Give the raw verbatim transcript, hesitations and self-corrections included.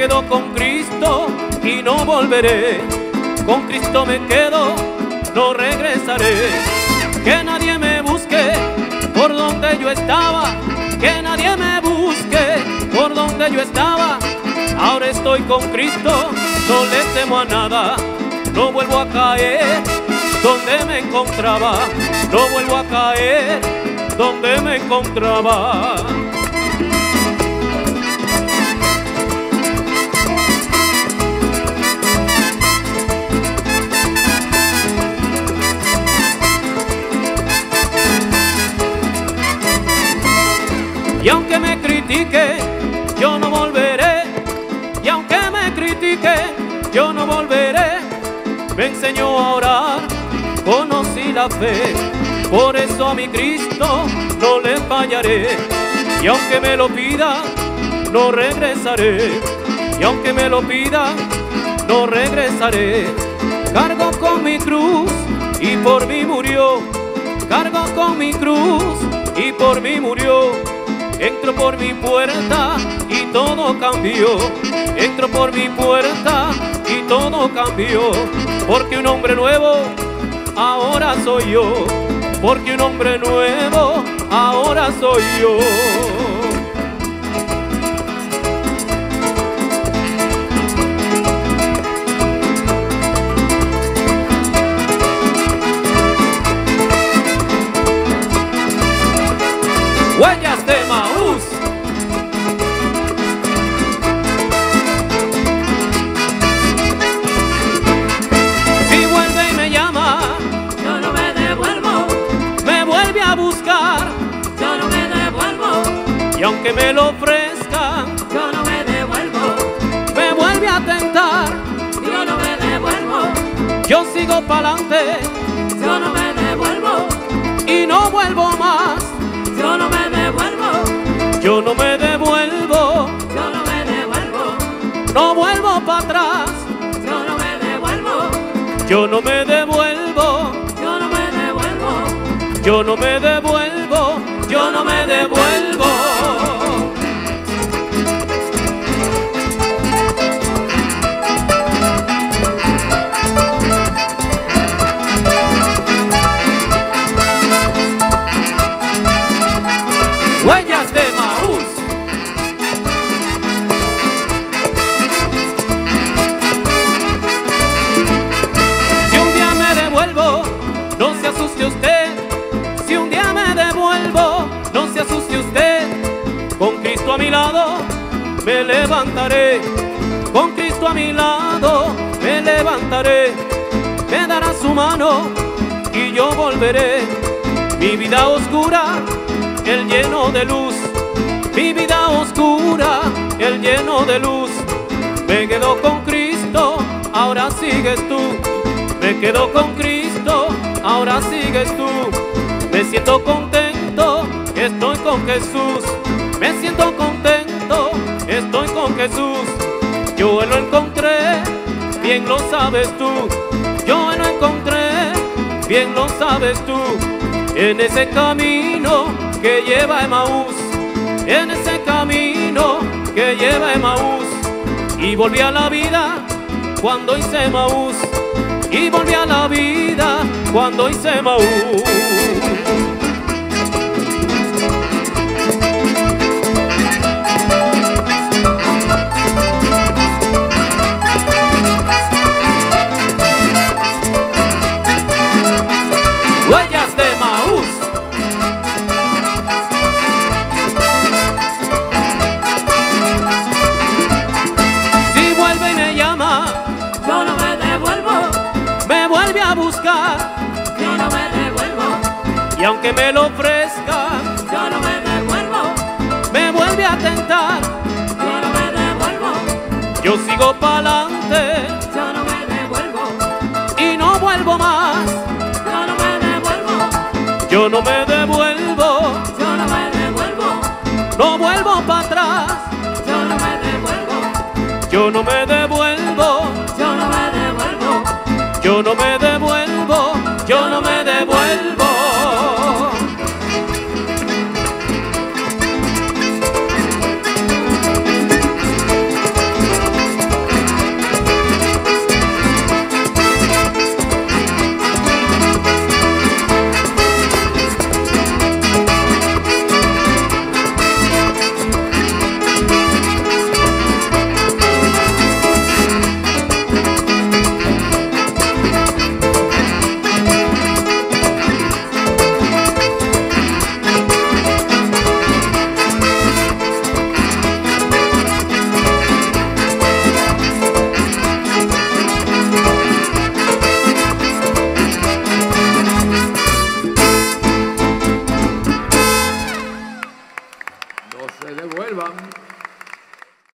quedo con Cristo y no volveré. Con Cristo me quedo, no regresaré. Que nadie me busque por donde yo estaba. Que nadie me busque por donde yo estaba. Ahora estoy con Cristo, no le temo a nada. No vuelvo a caer donde me encontraba. No vuelvo a caer donde me encontraba. Y aunque me critique, yo no volveré. Y aunque me critique, yo no volveré. Me enseñó a orar, conocí la fe. Por eso a mi Cristo no le fallaré. Y aunque me lo pida, no regresaré. Y aunque me lo pida, no regresaré. Cargo con mi cruz y por mí murió. Cargo con mi cruz y por mí murió. Entro por mi puerta y todo cambió. Entro por mi puerta y todo cambió. Porque un hombre nuevo ahora soy yo. Porque un hombre nuevo ahora soy yo. Huellas de Maús. Si vuelve y me llama, yo no me devuelvo. Me vuelve a buscar, yo no me devuelvo. Y aunque me lo ofrezca, yo no me devuelvo. Me vuelve a tentar, yo no me devuelvo. Yo sigo pa'lante, yo no me devuelvo. Y no vuelvo más, yo no me devuelvo. Yo no me devuelvo. Yo no me devuelvo. No vuelvo para atrás. Yo no me devuelvo. Yo no me devuelvo. Yo no me devuelvo. Yo no me devuelvo. Yo no me devuelvo. Con Cristo a mi lado me levantaré, con Cristo a mi lado me levantaré, me dará su mano y yo volveré. Mi vida oscura, Él lleno de luz, mi vida oscura, Él lleno de luz. Me quedo con Cristo, ahora sigues tú, me quedo con Cristo, ahora sigues tú. Me siento contento, estoy con Jesús. Me siento contento, estoy con Jesús. Yo lo encontré, bien lo sabes tú. Yo lo encontré, bien lo sabes tú. En ese camino que lleva a Emaús, en ese camino que lleva a Emaús. Y volví a la vida cuando hice Emaús. Y volví a la vida cuando hice Emaús. Y aunque me lo ofrezca, yo no me devuelvo. Me vuelve a tentar, yo no me devuelvo. Yo sigo pa'lante, yo no me devuelvo. Y no vuelvo más, yo no me devuelvo. Yo no me devuelvo, yo no me devuelvo. No vuelvo para atrás, yo no me devuelvo. Yo no me devuelvo, yo no me devuelvo. Yo no me devuelvo.